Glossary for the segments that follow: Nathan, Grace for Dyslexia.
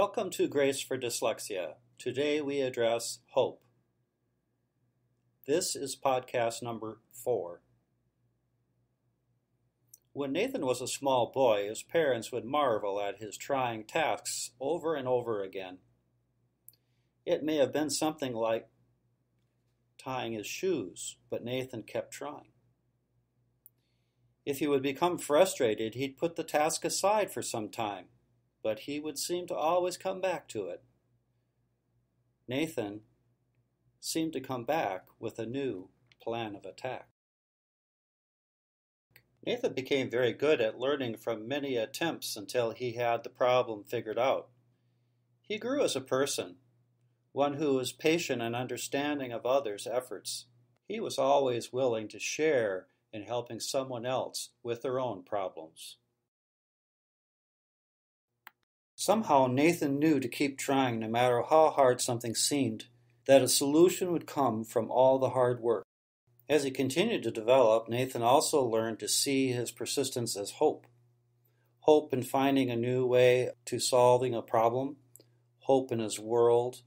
Welcome to Grace for Dyslexia. Today we address hope. This is podcast number 4. When Nathan was a small boy, his parents would marvel at his trying tasks over and over again. It may have been something like tying his shoes, but Nathan kept trying. If he would become frustrated, he'd put the task aside for some time, but he would seem to always come back to it. Nathan seemed to come back with a new plan of attack. Nathan became very good at learning from many attempts until he had the problem figured out. He grew as a person, one who was patient and understanding of others' efforts. He was always willing to share in helping someone else with their own problems. Somehow Nathan knew to keep trying no matter how hard something seemed, that a solution would come from all the hard work. As he continued to develop, Nathan also learned to see his persistence as hope. Hope in finding a new way to solving a problem, hope in his world,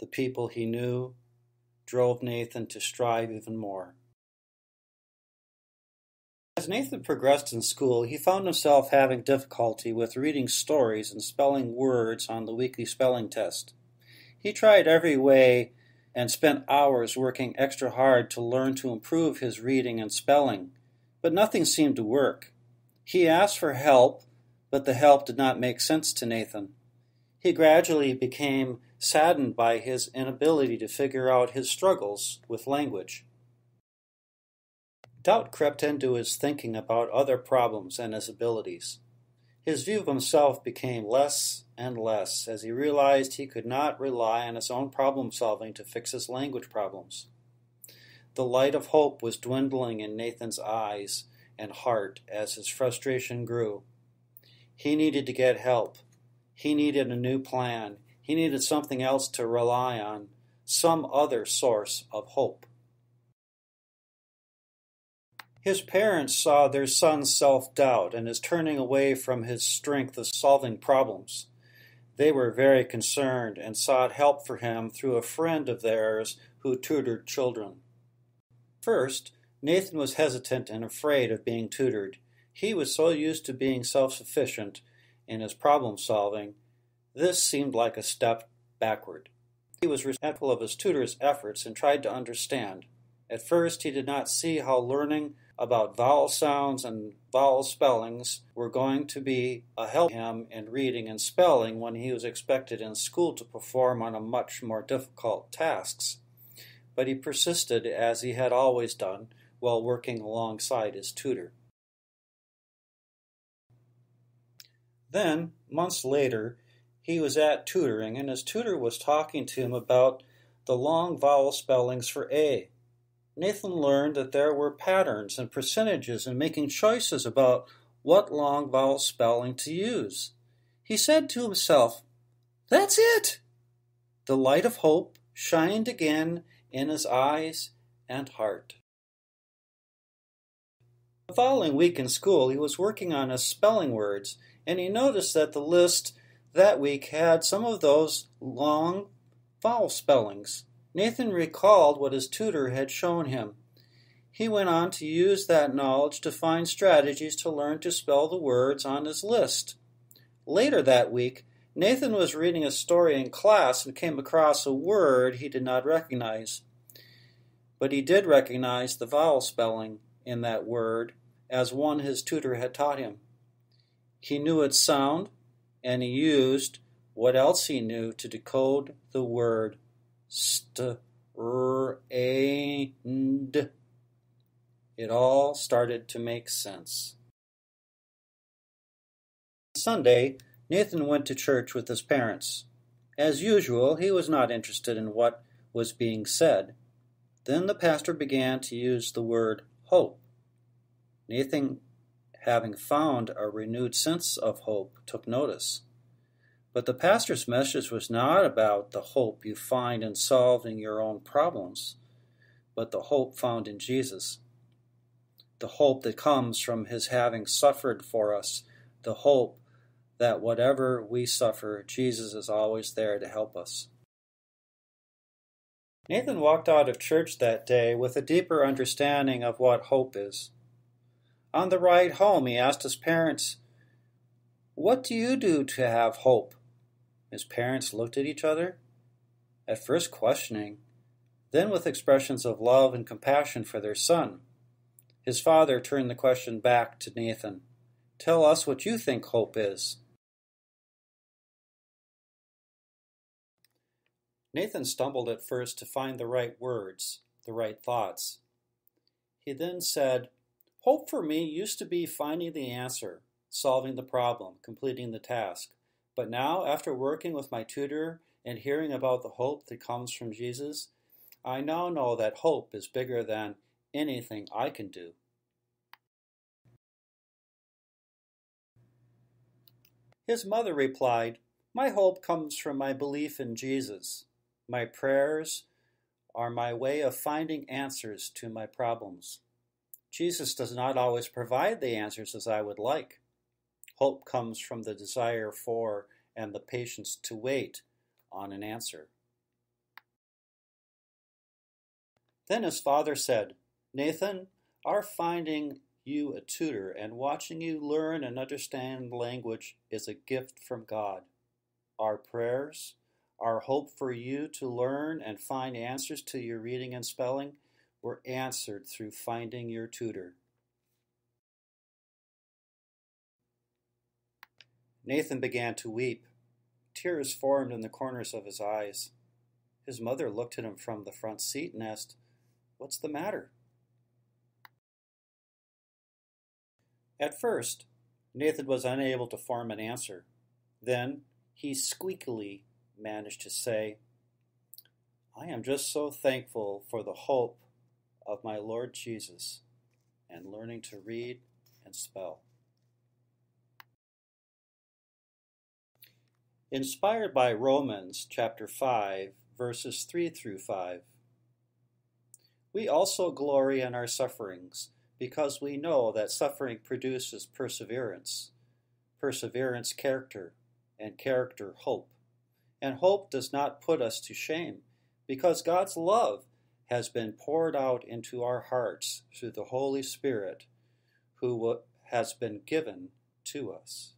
the people he knew, drove Nathan to strive even more. As Nathan progressed in school, he found himself having difficulty with reading stories and spelling words on the weekly spelling test. He tried every way and spent hours working extra hard to learn to improve his reading and spelling, but nothing seemed to work. He asked for help, but the help did not make sense to Nathan. He gradually became saddened by his inability to figure out his struggles with language. Doubt crept into his thinking about other problems and his abilities. His view of himself became less and less as he realized he could not rely on his own problem-solving to fix his language problems. The light of hope was dwindling in Nathan's eyes and heart as his frustration grew. He needed to get help. He needed a new plan. He needed something else to rely on, some other source of hope. His parents saw their son's self-doubt and his turning away from his strength of solving problems. They were very concerned and sought help for him through a friend of theirs who tutored children. First, Nathan was hesitant and afraid of being tutored. He was so used to being self-sufficient in his problem-solving, this seemed like a step backward. He was resentful of his tutor's efforts and tried to understand. At first, he did not see how learning about vowel sounds and vowel spellings were going to be a help to him in reading and spelling when he was expected in school to perform on a much more difficult tasks. But he persisted, as he had always done, while working alongside his tutor. Then, months later, he was at tutoring, and his tutor was talking to him about the long vowel spellings for A. Nathan learned that there were patterns and percentages in making choices about what long vowel spelling to use. He said to himself, "That's it!" The light of hope shined again in his eyes and heart. The following week in school, he was working on his spelling words, and he noticed that the list that week had some of those long vowel spellings. Nathan recalled what his tutor had shown him. He went on to use that knowledge to find strategies to learn to spell the words on his list. Later that week, Nathan was reading a story in class and came across a word he did not recognize. But he did recognize the vowel spelling in that word as one his tutor had taught him. He knew its sound, and he used what else he knew to decode the word and it all started to make sense. Sunday, Nathan went to church with his parents. As usual, he was not interested in what was being said. Then the pastor began to use the word hope. Nathan, having found a renewed sense of hope, took notice. But the pastor's message was not about the hope you find in solving your own problems, but the hope found in Jesus. The hope that comes from his having suffered for us, the hope that whatever we suffer, Jesus is always there to help us. Nathan walked out of church that day with a deeper understanding of what hope is. On the ride home, he asked his parents, "What do you do to have hope?" His parents looked at each other, at first questioning, then with expressions of love and compassion for their son. His father turned the question back to Nathan. "Tell us what you think hope is." Nathan stumbled at first to find the right words, the right thoughts. He then said, "Hope for me used to be finding the answer, solving the problem, completing the task. But now, after working with my tutor and hearing about the hope that comes from Jesus, I now know that hope is bigger than anything I can do." His mother replied, "My hope comes from my belief in Jesus. My prayers are my way of finding answers to my problems. Jesus does not always provide the answers as I would like. Hope comes from the desire for and the patience to wait on an answer." Then his father said, "Nathan, our finding you a tutor and watching you learn and understand language is a gift from God. Our prayers, our hope for you to learn and find answers to your reading and spelling were answered through finding your tutor." Nathan began to weep. Tears formed in the corners of his eyes. His mother looked at him from the front seat and asked, "What's the matter?" At first, Nathan was unable to form an answer. Then he squeakily managed to say, "I am just so thankful for the hope of my Lord Jesus and learning to read and spell." Inspired by Romans chapter 5, verses 3 through 5, "We also glory in our sufferings, because we know that suffering produces perseverance, perseverance character, and character hope. And hope does not put us to shame, because God's love has been poured out into our hearts through the Holy Spirit who has been given to us."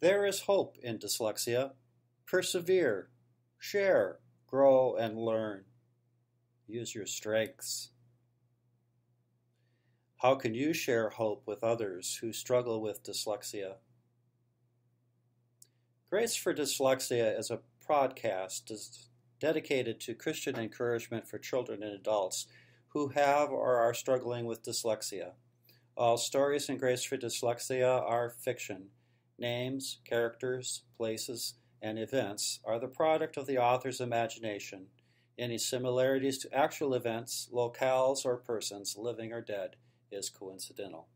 There is hope in dyslexia. Persevere, share, grow, and learn. Use your strengths. How can you share hope with others who struggle with dyslexia? Grace for Dyslexia is a podcast dedicated to Christian encouragement for children and adults who have or are struggling with dyslexia. All stories in Grace for Dyslexia are fiction. Names, characters, places, and events are the product of the author's imagination. Any similarities to actual events, locales, or persons, living or dead, is coincidental.